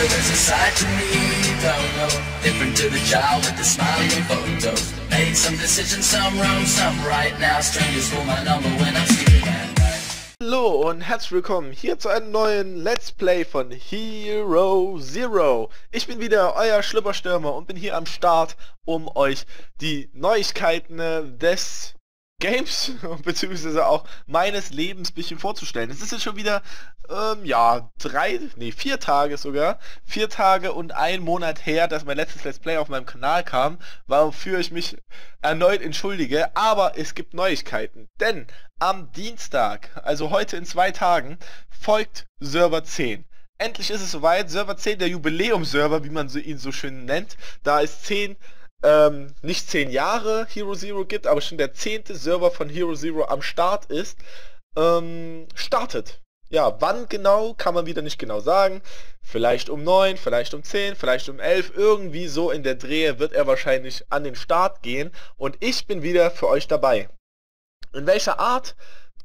But there's a side to me you don't know, different to the child with the smiling photos. Made some decisions, some wrong, some right. Now strangers call my number when I'm sleeping at night. Hallo und herzlich willkommen hier zu einem neuen Let's Play von Hero Zero. Ich bin wieder euer Schlübberstürmer und bin hier am Start, um euch die Neuigkeiten des Games beziehungsweise auch meines Lebens ein bisschen vorzustellen. Es ist jetzt schon wieder, ja, 4 Tage sogar. 4 Tage und 1 Monat her, dass mein letztes Let's Play auf meinem Kanal kam, wofür ich mich erneut entschuldige. Aber es gibt Neuigkeiten, denn am Dienstag, also heute in 2 Tagen, folgt Server 10. Endlich ist es soweit, Server 10, der Jubiläumserver, wie man ihn so schön nennt. Da ist 10... nicht 10 Jahre Hero Zero gibt, aber schon der 10. Server von Hero Zero am Start ist, startet. Ja, wann genau, kann man wieder nicht genau sagen. Vielleicht um 9, vielleicht um 10, vielleicht um 11, irgendwie so in der Dreh wird er wahrscheinlich an den Start gehen und ich bin wieder für euch dabei. In welcher Art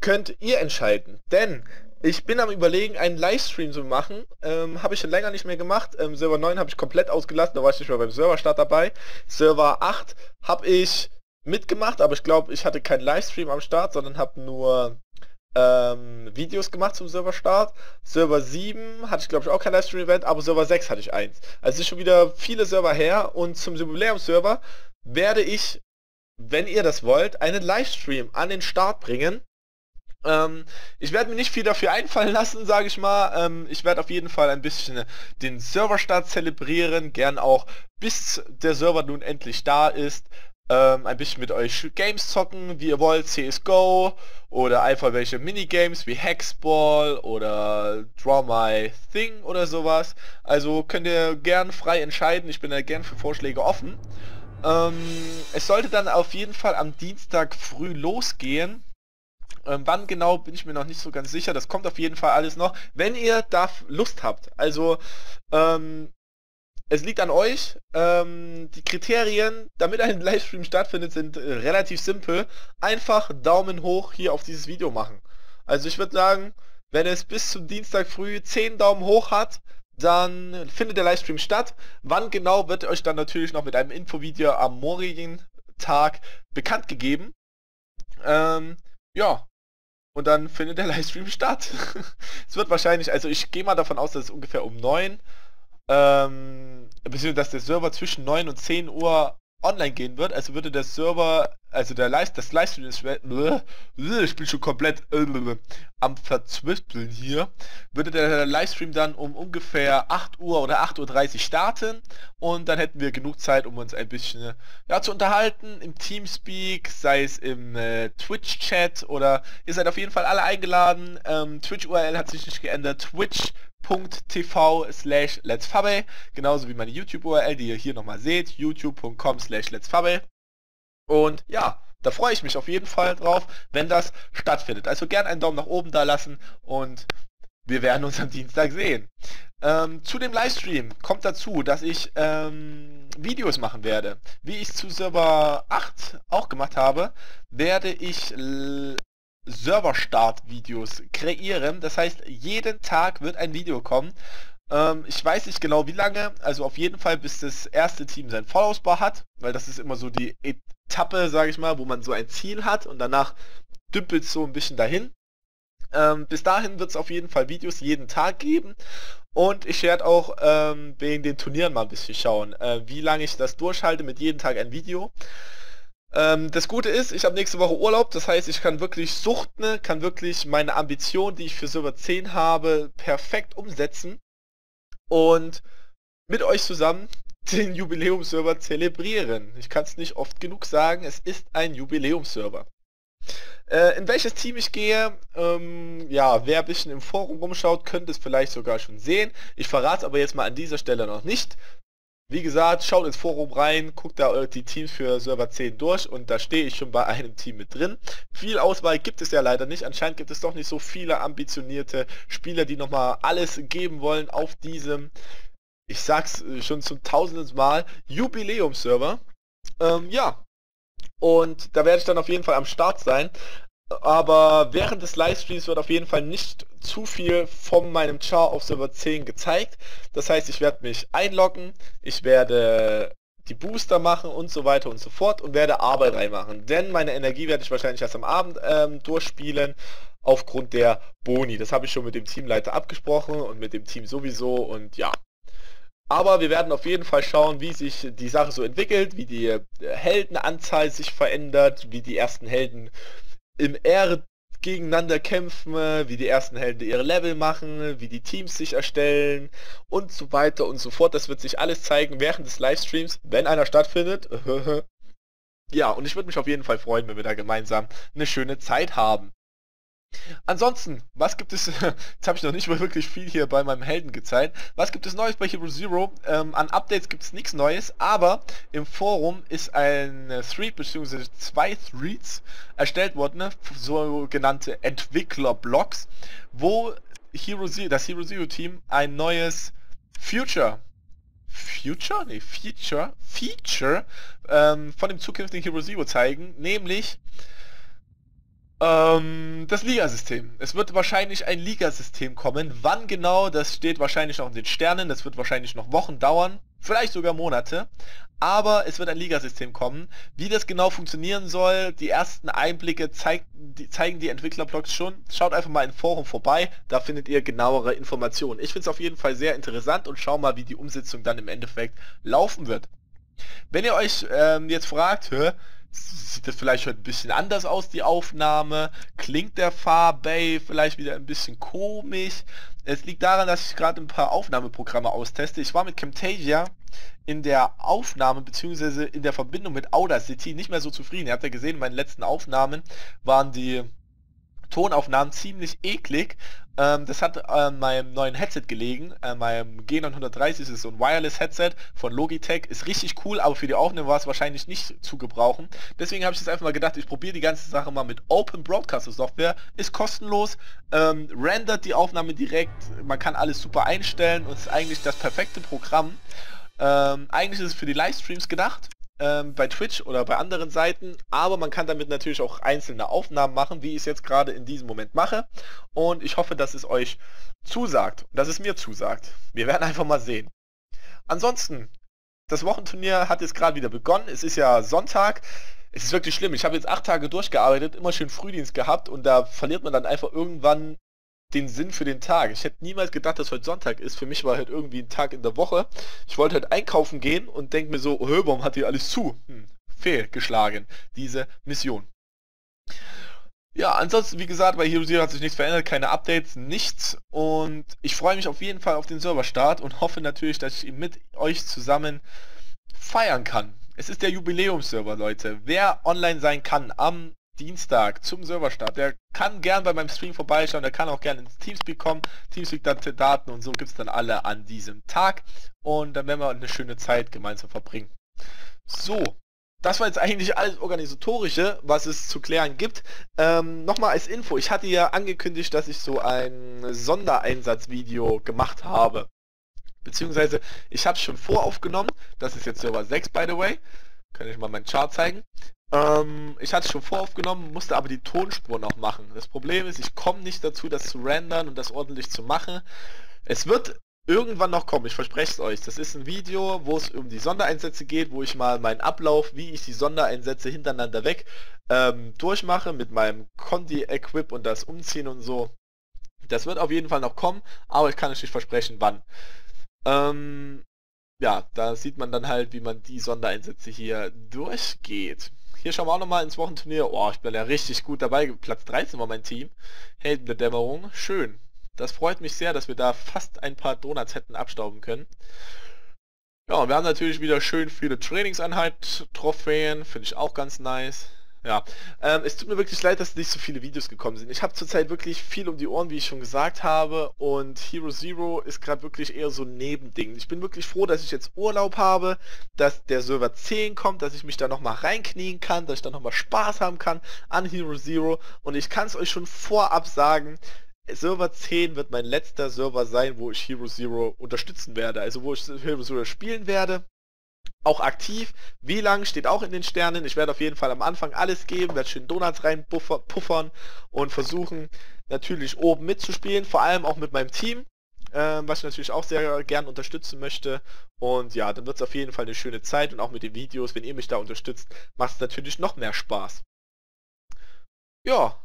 könnt ihr entscheiden, denn ich bin am Überlegen, einen Livestream zu machen. Habe ich schon länger nicht mehr gemacht. Server 9 habe ich komplett ausgelassen, da war ich nicht mehr beim Serverstart dabei. Server 8 habe ich mitgemacht, aber ich glaube, ich hatte keinen Livestream am Start, sondern habe nur Videos gemacht zum Serverstart. Server 7 hatte ich, glaube ich, auch kein Livestream-Event, aber Server 6 hatte ich eins. Also es ist schon wieder viele Server her und zum Jubiläumsserver werde ich, wenn ihr das wollt, einen Livestream an den Start bringen. Ich werde mir nicht viel dafür einfallen lassen, sage ich mal. Ich werde auf jeden Fall ein bisschen den Serverstart zelebrieren, gern auch bis der Server nun endlich da ist. Ein bisschen mit euch Games zocken, wie ihr wollt, CS:GO oder einfach welche Minigames wie Hexball oder Draw My Thing oder sowas. Also könnt ihr gern frei entscheiden, ich bin da gern für Vorschläge offen. Es sollte dann auf jeden Fall am Dienstag früh losgehen. Wann genau, bin ich mir noch nicht so ganz sicher. Das kommt auf jeden Fall alles noch, wenn ihr da Lust habt. Also, es liegt an euch. Die Kriterien, damit ein Livestream stattfindet, sind relativ simpel. Einfach Daumen hoch hier auf dieses Video machen. Also ich würde sagen, wenn es bis zum Dienstag früh 10 Daumen hoch hat, dann findet der Livestream statt. Wann genau, wird euch dann natürlich noch mit einem Infovideo am morgigen Tag bekannt gegeben. Ja. Und dann findet der Livestream statt. Es wird wahrscheinlich, also ich gehe mal davon aus, dass es ungefähr um 9, beziehungsweise dass der Server zwischen 9 und 10 Uhr online gehen wird. Also würde der Server, also das Livestream, ich bin schon komplett am Verzwispeln hier, würde der Livestream dann um ungefähr 8 Uhr oder 8.30 Uhr starten und dann hätten wir genug Zeit, um uns ein bisschen, ja, zu unterhalten im TeamSpeak, sei es im Twitch-Chat, oder ihr seid auf jeden Fall alle eingeladen. Twitch-URL hat sich nicht geändert, twitch.tv/LetsFabey, genauso wie meine YouTube-URL, die ihr hier nochmal seht, youtube.com/LetsFabey. Und ja, da freue ich mich auf jeden Fall drauf, wenn das stattfindet. Also gern einen Daumen nach oben da lassen und wir werden uns am Dienstag sehen. Zu dem Livestream kommt dazu, dass ich Videos machen werde. Wie ich zu Server 8 auch gemacht habe, werde ich Serverstart-Videos kreieren. Das heißt, jeden Tag wird ein Video kommen. Ich weiß nicht genau wie lange, also auf jeden Fall bis das erste Team sein Vollausbau hat, weil das ist immer so die Etappe, sage ich mal, wo man so ein Ziel hat und danach dümpelt es so ein bisschen dahin. Bis dahin wird es auf jeden Fall Videos jeden Tag geben und ich werde auch wegen den Turnieren mal ein bisschen schauen, wie lange ich das durchhalte mit jedem Tag ein Video. Das Gute ist, ich habe nächste Woche Urlaub, das heißt, ich kann wirklich suchten, kann wirklich meine Ambition, die ich für Server 10 habe, perfekt umsetzen und mit euch zusammen den Jubiläumsserver zelebrieren. Ich kann es nicht oft genug sagen, es ist ein Jubiläumsserver. In welches Team ich gehe, ja, wer ein bisschen im Forum rumschaut, könnte es vielleicht sogar schon sehen. Ich verrate es aber jetzt mal an dieser Stelle noch nicht. Wie gesagt, schaut ins Forum rein, guckt da die Teams für Server 10 durch und da stehe ich schon bei einem Team mit drin. Viel Auswahl gibt es ja leider nicht, anscheinend gibt es doch nicht so viele ambitionierte Spieler, die nochmal alles geben wollen auf diesem, ich sag's schon zum 1000. Mal, Jubiläumsserver. Ja, und da werde ich dann auf jeden Fall am Start sein. Aber während des Livestreams wird auf jeden Fall nicht zu viel von meinem Char auf Server 10 gezeigt. Das heißt, ich werde mich einloggen, ich werde die Booster machen und so weiter und so fort und werde Arbeit reinmachen. Denn meine Energie werde ich wahrscheinlich erst am Abend durchspielen aufgrund der Boni. Das habe ich schon mit dem Teamleiter abgesprochen und mit dem Team sowieso und ja. Aber wir werden auf jeden Fall schauen, wie sich die Sache so entwickelt, wie die Heldenanzahl sich verändert, wie die ersten Helden im R gegeneinander kämpfen, wie die ersten Helden ihre Level machen, wie die Teams sich erstellen und so weiter und so fort. Das wird sich alles zeigen während des Livestreams, wenn einer stattfindet. Ja, und ich würde mich auf jeden Fall freuen, wenn wir da gemeinsam eine schöne Zeit haben. Ansonsten, was gibt es, jetzt habe ich noch nicht mal wirklich viel hier bei meinem Helden gezeigt, was gibt es Neues bei Hero Zero? An Updates gibt es nichts Neues, aber im Forum ist ein Thread bzw. zwei Threads erstellt worden, ne? Sogenannte Entwickler-Blogs, wo das Hero Zero Team ein neues Feature von dem zukünftigen Hero Zero zeigen, nämlich das Ligasystem. Es wird wahrscheinlich ein Ligasystem kommen. Wann genau, das steht wahrscheinlich noch in den Sternen. Das wird wahrscheinlich noch Wochen dauern, vielleicht sogar Monate. Aber es wird ein Ligasystem kommen. Wie das genau funktionieren soll, die ersten Einblicke zeigen die Entwicklerblogs schon. Schaut einfach mal im Forum vorbei, da findet ihr genauere Informationen. Ich finde es auf jeden Fall sehr interessant und schau mal, wie die Umsetzung dann im Endeffekt laufen wird. Wenn ihr euch jetzt fragt, sieht das vielleicht heute ein bisschen anders aus, die Aufnahme? Klingt der Farbay vielleicht wieder ein bisschen komisch? Es liegt daran, dass ich gerade ein paar Aufnahmeprogramme austeste. Ich war mit Camtasia in der Aufnahme bzw. in der Verbindung mit Audacity nicht mehr so zufrieden. Ihr habt ja gesehen, in meinen letzten Aufnahmen waren die Tonaufnahmen ziemlich eklig. Das hat an meinem neuen Headset gelegen, an meinem G930, ist so ein Wireless-Headset von Logitech, ist richtig cool, aber für die Aufnahme war es wahrscheinlich nicht zu gebrauchen. Deswegen habe ich jetzt einfach mal gedacht, ich probiere die ganze Sache mal mit Open Broadcaster Software, ist kostenlos, rendert die Aufnahme direkt, man kann alles super einstellen und ist eigentlich das perfekte Programm. Eigentlich ist es für die Livestreams gedacht. Bei Twitch oder bei anderen Seiten, aber man kann damit natürlich auch einzelne Aufnahmen machen, wie ich es jetzt gerade in diesem Moment mache, und ich hoffe, dass es euch zusagt, dass es mir zusagt. Wir werden einfach mal sehen. Ansonsten, das Wochenturnier hat jetzt gerade wieder begonnen, es ist ja Sonntag, es ist wirklich schlimm, ich habe jetzt 8 Tage durchgearbeitet, immer schön Frühdienst gehabt und da verliert man dann einfach irgendwann den Sinn für den Tag. Ich hätte niemals gedacht, dass heute Sonntag ist. Für mich war halt irgendwie ein Tag in der Woche. Ich wollte halt einkaufen gehen und denke mir so, warum hat hier alles zu? Fehlgeschlagen, diese Mission. Ja, ansonsten, wie gesagt, bei Hero Zero hat sich nichts verändert, keine Updates, nichts. Und ich freue mich auf jeden Fall auf den Serverstart und hoffe natürlich, dass ich ihn mit euch zusammen feiern kann. Es ist der Jubiläumsserver, Leute. Wer online sein kann am Dienstag zum Serverstart, der kann gern bei meinem Stream vorbeischauen, der kann auch gerne ins TeamSpeak kommen, TeamSpeak-Daten und so gibt es dann alle an diesem Tag und dann werden wir eine schöne Zeit gemeinsam verbringen. So, das war jetzt eigentlich alles Organisatorische, was es zu klären gibt. Nochmal als Info, ich hatte ja angekündigt, dass ich so ein Sondereinsatzvideo gemacht habe, beziehungsweise ich habe es schon voraufgenommen, das ist jetzt Server 6 by the way, kann ich mal meinen Chart zeigen. Ich hatte es schon voraufgenommen, musste aber die Tonspur noch machen. Das Problem ist, ich komme nicht dazu, das zu rendern und das ordentlich zu machen. Es wird irgendwann noch kommen, ich verspreche es euch. Das ist ein Video, wo es um die Sondereinsätze geht, wo ich mal meinen Ablauf, wie ich die Sondereinsätze hintereinander weg durchmache mit meinem Condi-Equip und das Umziehen und so. Das wird auf jeden Fall noch kommen, aber ich kann euch nicht versprechen, wann. Ja, da sieht man dann halt, wie man die Sondereinsätze hier durchgeht. Hier schauen wir auch nochmal ins Wochenturnier. Oh, ich bin ja richtig gut dabei. Platz 13 war mein Team. Helden der Dämmerung. Schön. Das freut mich sehr, dass wir da fast ein paar Donuts hätten abstauben können. Ja, und wir haben natürlich wieder schön viele Trainingseinheit-Trophäen. Finde ich auch ganz nice. Ja, es tut mir wirklich leid, dass nicht so viele Videos gekommen sind. Ich habe zurzeit wirklich viel um die Ohren, wie ich schon gesagt habe, und Hero Zero ist gerade wirklich eher so ein Nebending. Ich bin wirklich froh, dass ich jetzt Urlaub habe, dass der Server 10 kommt, dass ich mich da nochmal reinknien kann, dass ich da nochmal Spaß haben kann an Hero Zero, und ich kann es euch schon vorab sagen, Server 10 wird mein letzter Server sein, wo ich Hero Zero unterstützen werde, also wo ich Hero Zero spielen werde. auch aktiv. WLAN steht auch in den Sternen. Ich werde auf jeden Fall am Anfang alles geben, werde schön Donuts reinpuffern und versuchen natürlich oben mitzuspielen, vor allem auch mit meinem Team, was ich natürlich auch sehr gern unterstützen möchte. Und ja, dann wird es auf jeden Fall eine schöne Zeit, und auch mit den Videos, wenn ihr mich da unterstützt, macht es natürlich noch mehr Spaß. Ja,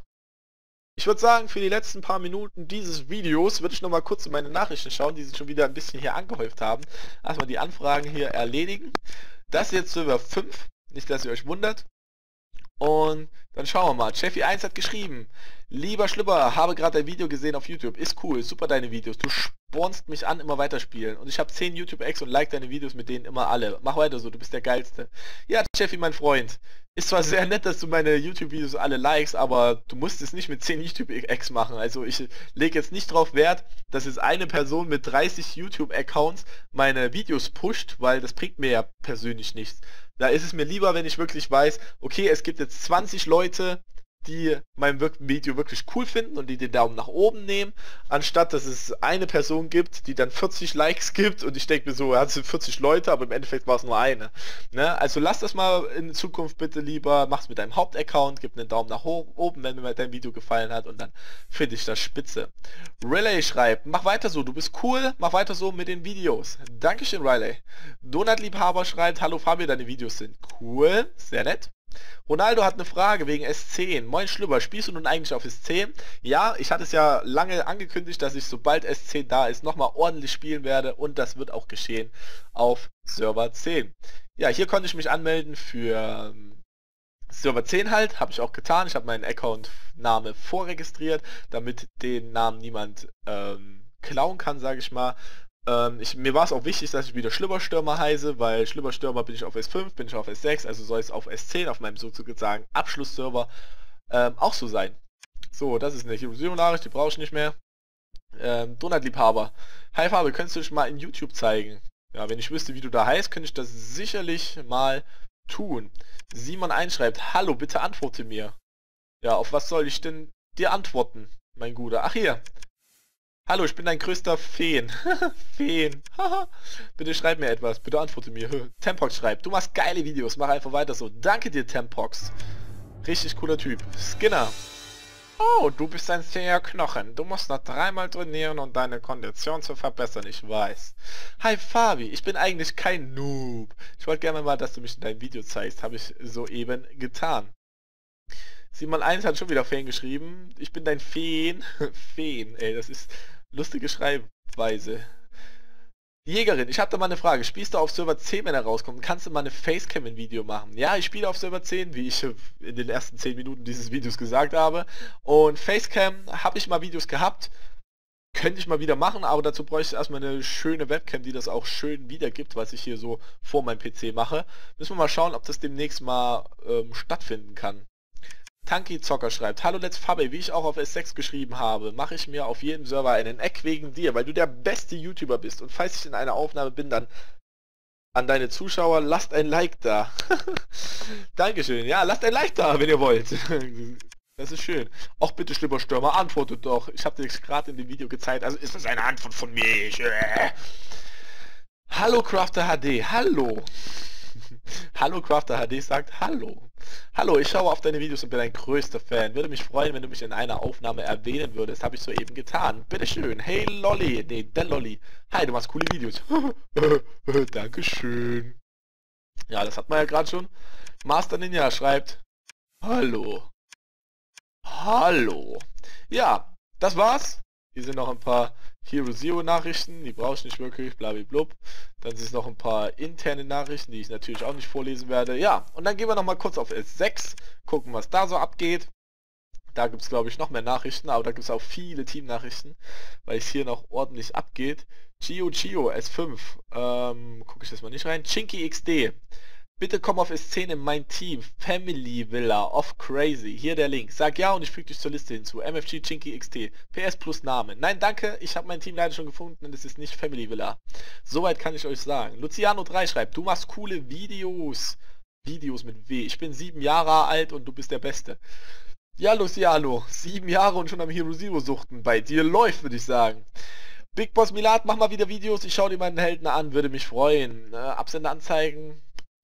ich würde sagen, für die letzten paar Minuten dieses Videos würde ich nochmal kurz in meine Nachrichten schauen, die sich schon wieder ein bisschen hier angehäuft haben. Erstmal die Anfragen hier erledigen. Das jetzt Server 5, nicht dass ihr euch wundert. Und dann schauen wir mal. Cheffi1 hat geschrieben: Lieber Schlübber, habe gerade dein Video gesehen auf YouTube. Ist cool, super deine Videos. Du spornst mich an, immer weiterspielen. Und ich habe 10 YouTube-Ex und like deine Videos mit denen immer alle. Mach weiter so, du bist der Geilste. Ja, Cheffi, mein Freund. Ist zwar sehr nett, dass du meine YouTube-Videos alle likes, aber du musst es nicht mit 10 YouTube-Ex machen. Also ich lege jetzt nicht drauf Wert, dass jetzt eine Person mit 30 YouTube-Accounts meine Videos pusht, weil das bringt mir ja persönlich nichts. Da ist es mir lieber, wenn ich wirklich weiß, okay, es gibt jetzt 20 Leute, die mein Video wirklich cool finden und die den Daumen nach oben nehmen, anstatt dass es eine Person gibt, die dann 40 Likes gibt und ich denke mir so, ja, es sind 40 Leute, aber im Endeffekt war es nur eine. Ne? Also lass das mal in Zukunft bitte lieber, mach's mit deinem Hauptaccount, gib einen Daumen nach oben, wenn mir dein Video gefallen hat, und dann finde ich das spitze. Riley schreibt: Mach weiter so, du bist cool, mach weiter so mit den Videos. Dankeschön, Riley. Donutliebhaber schreibt: Hallo Fabio, deine Videos sind cool, sehr nett. Ronaldo hat eine Frage wegen S10. Moin Schlübber, spielst du nun eigentlich auf S10? Ja, ich hatte es ja lange angekündigt, dass ich, sobald S10 da ist, nochmal ordentlich spielen werde, und das wird auch geschehen auf Server 10. Ja, hier konnte ich mich anmelden für Server 10 halt, habe ich auch getan. Ich habe meinen Account-Name vorregistriert, damit den Namen niemand klauen kann, sage ich mal. Mir war es auch wichtig, dass ich wieder Schlübberstürmer heiße, weil Schlübberstürmer bin ich auf S5, bin ich auf S6, also soll es auf S10, auf meinem sozusagen Abschlussserver, auch so sein. So, das ist eine Hero-Zero-Nachricht, die brauche ich nicht mehr. Donutliebhaber: Hi Fabio, könntest du dich mal in YouTube zeigen? Ja, wenn ich wüsste, wie du da heißt, könnte ich das sicherlich mal tun. Simon einschreibt: Hallo, bitte antworte mir. Ja, auf was soll ich denn dir antworten, mein Guter? Ach hier. Hallo, ich bin dein größter Fan. Fan. Bitte schreib mir etwas. Bitte antworte mir. Tempox schreibt: Du machst geile Videos. Mach einfach weiter so. Danke dir, Tempox. Richtig cooler Typ. Skinner: Oh, du bist ein zäher Knochen. Du musst noch 3-mal trainieren, um deine Kondition zu verbessern. Ich weiß. Hi, Fabi. Ich bin eigentlich kein Noob. Ich wollte gerne mal, dass du mich in deinem Video zeigst. Habe ich soeben getan. Simon 1 hat schon wieder Fan geschrieben. Ich bin dein Fan. Fan. Ey, das ist lustige Schreibweise. Jägerin: Ich habe da mal eine Frage. Spielst du auf Server 10, wenn er rauskommt? Kannst du mal eine Facecam in Video machen? Ja, ich spiele auf Server 10, wie ich in den ersten 10 Minuten dieses Videos gesagt habe. Und Facecam habe ich mal Videos gehabt. Könnte ich mal wieder machen, aber dazu bräuchte ich erstmal eine schöne Webcam, die das auch schön wiedergibt, was ich hier so vor meinem PC mache. Müssen wir mal schauen, ob das demnächst mal stattfinden kann. Tanky Zocker schreibt: Hallo LetsFabey, wie ich auch auf S6 geschrieben habe, mache ich mir auf jedem Server einen Eck wegen dir, weil du der beste YouTuber bist, und falls ich in einer Aufnahme bin, dann an deine Zuschauer: Lasst ein Like da. Dankeschön. Ja, lasst ein Like da, wenn ihr wollt. Das ist schön. Auch bitte Schlübberstürmer, antwortet doch. Ich habe dir gerade in dem Video gezeigt, also ist das eine Antwort von mir. Hallo Crafter HD, hallo. Hallo Crafter HD sagt: Hallo. Hallo, ich schaue auf deine Videos und bin dein größter Fan. Würde mich freuen, wenn du mich in einer Aufnahme erwähnen würdest. Habe ich soeben getan. Bitteschön. Hey Lolli. Nee, der Lolli. Hi, du machst coole Videos. Dankeschön. Ja, das hat man ja gerade schon. Master Ninja schreibt: Hallo. Hallo. Ja, das war's. Hier sind noch ein paar Hero-Zero-Nachrichten, die brauche ich nicht wirklich, blablablub. Dann sind es noch ein paar interne Nachrichten, die ich natürlich auch nicht vorlesen werde. Ja, und dann gehen wir nochmal kurz auf S6, gucken, was da so abgeht. Da gibt es, glaube ich, noch mehr Nachrichten, aber da gibt es auch viele Team-Nachrichten, weil es hier noch ordentlich abgeht. Chio S5, gucke ich jetzt mal nicht rein. Chinky XD: Bitte komm auf S10 in mein Team. Family Villa of Crazy. Hier der Link. Sag ja und ich füge dich zur Liste hinzu. MFG Chinky XT. PS plus Name. Nein, danke. Ich habe mein Team leider schon gefunden und es ist nicht Family Villa. Soweit kann ich euch sagen. Luciano 3 schreibt: Du machst coole Videos. Videos mit W. Ich bin 7 Jahre alt und du bist der Beste. Ja, Luciano. 7 Jahre und schon am Hero Zero suchten. Bei dir läuft, würde ich sagen. Big Boss Milad: Mach mal wieder Videos. Ich schaue dir meinen Helden an. Würde mich freuen. Absender anzeigen.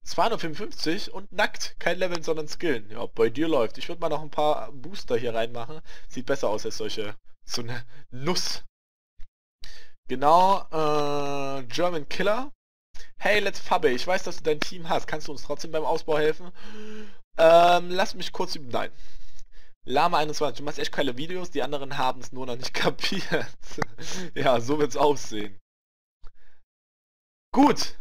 255 und nackt. Kein Leveln, sondern Skillen. Ja, bei dir läuft. Ich würde mal noch ein paar Booster hier reinmachen. Sieht besser aus als solche. So eine Nuss. Genau. German Killer. Hey, LetsFabey. Ich weiß, dass du dein Team hast. Kannst du uns trotzdem beim Ausbau helfen? Lass mich kurz üben. Nein. Lama 21. Du machst echt geile Videos. Die anderen haben es nur noch nicht kapiert. Ja, so wird's aussehen. Gut.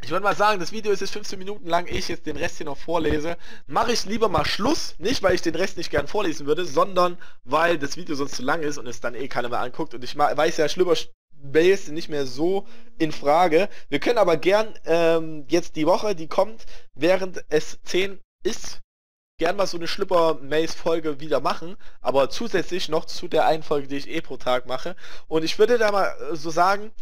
Ich würde mal sagen, das Video ist jetzt 15 Minuten lang, ich jetzt den Rest hier noch vorlese. Mache ich lieber mal Schluss, nicht weil ich den Rest nicht gern vorlesen würde, sondern weil das Video sonst zu lang ist und es dann eh keiner mehr anguckt. Und ich weiß ja, Schlübberstürmer ist nicht mehr so in Frage. Wir können aber gern jetzt die Woche, die kommt, während es S10 ist, gern mal so eine Schlübber-Maze-Folge wieder machen, aber zusätzlich noch zu der einen Folge, die ich eh pro Tag mache. Und ich würde da mal so sagen,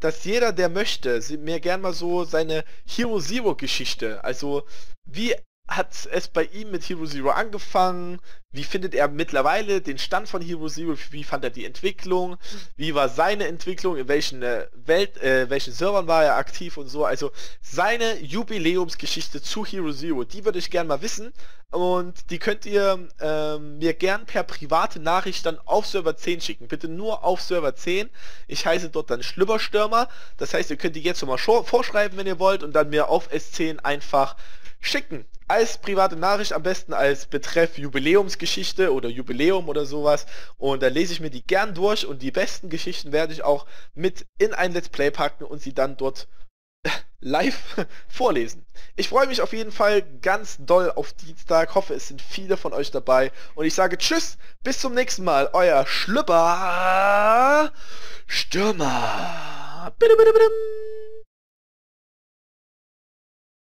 dass jeder, der möchte, mir gern mal so seine Hero-Zero-Geschichte, also wie hat es bei ihm mit Hero-Zero angefangen, wie findet er mittlerweile den Stand von Hero-Zero, wie fand er die Entwicklung, wie war seine Entwicklung, in welchen welchen Servern war er aktiv und so, also seine Jubiläumsgeschichte zu Hero-Zero, die würde ich gern mal wissen und die könnt ihr mir gern per private Nachricht dann auf Server 10 schicken, bitte nur auf Server 10, ich heiße dort dann Schlübberstürmer, das heißt, ihr könnt die jetzt schon mal vorschreiben, wenn ihr wollt und dann mir auf S10 einfach schicken. Als private Nachricht, am besten als Betreff Jubiläumsgeschichte oder Jubiläum oder sowas. Und dann lese ich mir die gern durch und die besten Geschichten werde ich auch mit in ein Let's Play packen und sie dann dort live vorlesen. Ich freue mich auf jeden Fall ganz doll auf Dienstag. Hoffe, es sind viele von euch dabei. Und ich sage tschüss, bis zum nächsten Mal. Euer Schlübberstürmer.